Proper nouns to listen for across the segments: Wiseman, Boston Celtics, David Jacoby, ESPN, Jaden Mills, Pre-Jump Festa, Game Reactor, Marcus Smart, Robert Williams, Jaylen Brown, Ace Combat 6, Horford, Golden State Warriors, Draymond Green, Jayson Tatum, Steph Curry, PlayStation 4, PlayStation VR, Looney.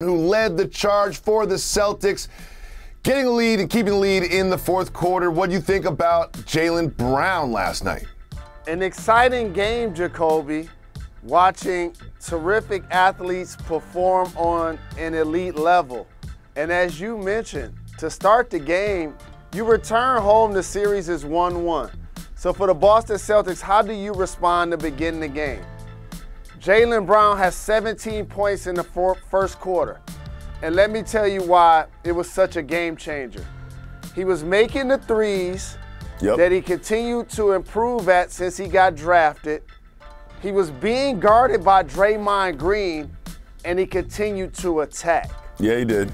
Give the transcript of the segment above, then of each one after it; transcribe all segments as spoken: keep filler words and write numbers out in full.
who led the charge for the Celtics, getting a lead and keeping the lead in the fourth quarter. What do you think about Jaylen Brown last night? An exciting game, Jacoby, watching terrific athletes perform on an elite level. And as you mentioned, to start the game, you return home, the series is one one. So for the Boston Celtics, how do you respond to begin the game? Jaylen Brown has seventeen points in the first quarter. And let me tell you why it was such a game changer. He was making the threes yep. that he continued to improve at since he got drafted. He was being guarded by Draymond Green, and he continued to attack. Yeah, he did.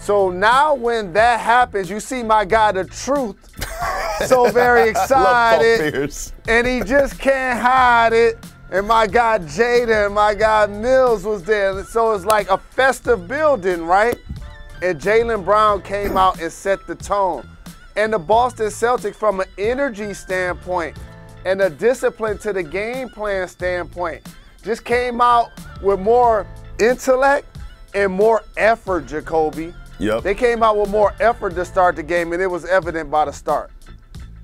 So now when that happens, you see my guy, the Truth, so very excited. And he just can't hide it. And my guy Jaden and my guy Mills was there. So it's like a festive building, right? And Jaylen Brown came out and set the tone. And the Boston Celtics, from an energy standpoint and a discipline to the game plan standpoint, just came out with more intellect and more effort, Jacoby. Yep. They came out with more effort to start the game, and it was evident by the start.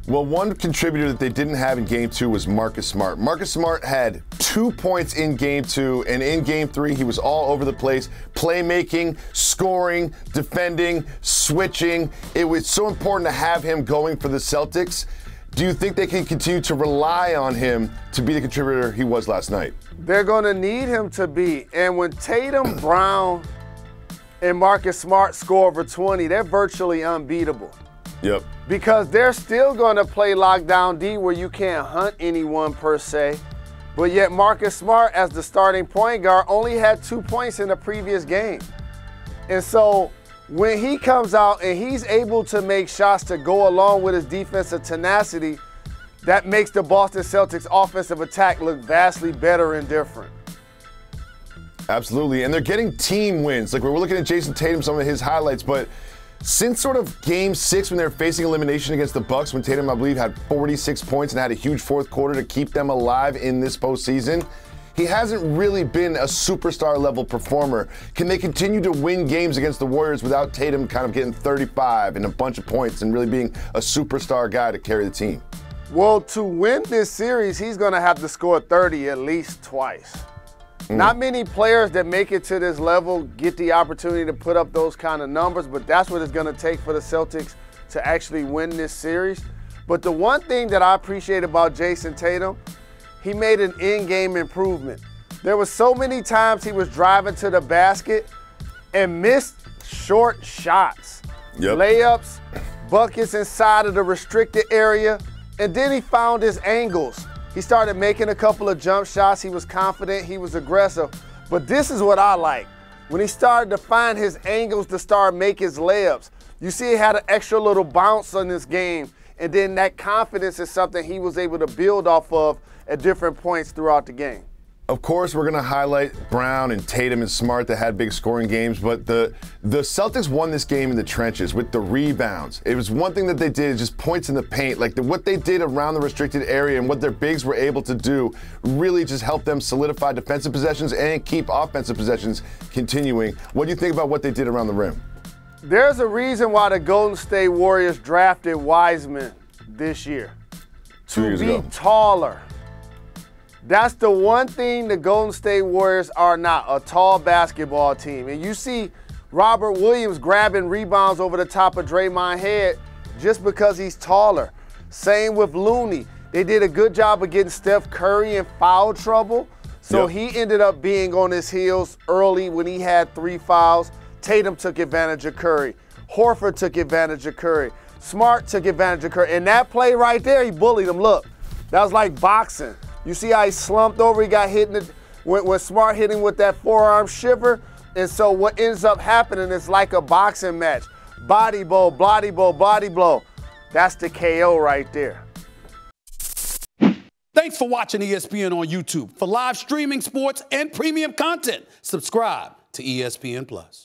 Well, one contributor that they didn't have in game two was Marcus Smart. Marcus Smart had two points in game two, and in game three, he was all over the place, playmaking, scoring, defending, switching. It was so important to have him going for the Celtics. Do you think they can continue to rely on him to be the contributor he was last night? They're going to need him to be. And when Tatum, Brown, and Marcus Smart score over twenty, they're virtually unbeatable. Yep. Because they're still going to play lockdown D, where you can't hunt anyone per se. But yet Marcus Smart, as the starting point guard, only had two points in the previous game. And so when he comes out and he's able to make shots to go along with his defensive tenacity, that makes the Boston Celtics offensive attack look vastly better and different. Absolutely. And they're getting team wins. Like, we're looking at Jayson Tatum, some of his highlights, but since sort of game six, when they were facing elimination against the Bucks, when Tatum, I believe, had forty-six points and had a huge fourth quarter to keep them alive in this postseason, he hasn't really been a superstar-level performer. Can they continue to win games against the Warriors without Tatum kind of getting thirty-five and a bunch of points and really being a superstar guy to carry the team? Well, to win this series, he's going to have to score thirty at least twice. Mm. Not many players that make it to this level get the opportunity to put up those kind of numbers, but that's what it's going to take for the Celtics to actually win this series. But the one thing that I appreciate about Jayson Tatum, he made an in-game improvement. There were so many times he was driving to the basket and missed short shots, yep. layups, buckets inside of the restricted area, and then he found his angles. He started making a couple of jump shots. He was confident, he was aggressive. But this is what I like. When he started to find his angles to start make his layups, you see he had an extra little bounce on this game. And then that confidence is something he was able to build off of at different points throughout the game. Of course, we're going to highlight Brown and Tatum and Smart that had big scoring games, but the the Celtics won this game in the trenches with the rebounds. It was one thing that they did, just points in the paint. Like the, what they did around the restricted area and what their bigs were able to do really just helped them solidify defensive possessions and keep offensive possessions continuing. What do you think about what they did around the rim? There's a reason why the Golden State Warriors drafted Wiseman this year. To be taller. That's the one thing the Golden State Warriors are not, a tall basketball team. And you see Robert Williams grabbing rebounds over the top of Draymond's head just because he's taller. Same with Looney. They did a good job of getting Steph Curry in foul trouble. So yep. he ended up being on his heels early when he had three fouls. Tatum took advantage of Curry. Horford took advantage of Curry. Smart took advantage of Curry. And that play right there, he bullied him. Look, that was like boxing. You see how he slumped over, he got hit in the, when, when Smart hit him with that forearm shiver. And so what ends up happening is like a boxing match. Body blow, body blow, body blow. That's the K O right there. Thanks for watching E S P N on YouTube. For live streaming, sports, and premium content, subscribe to E S P N Plus.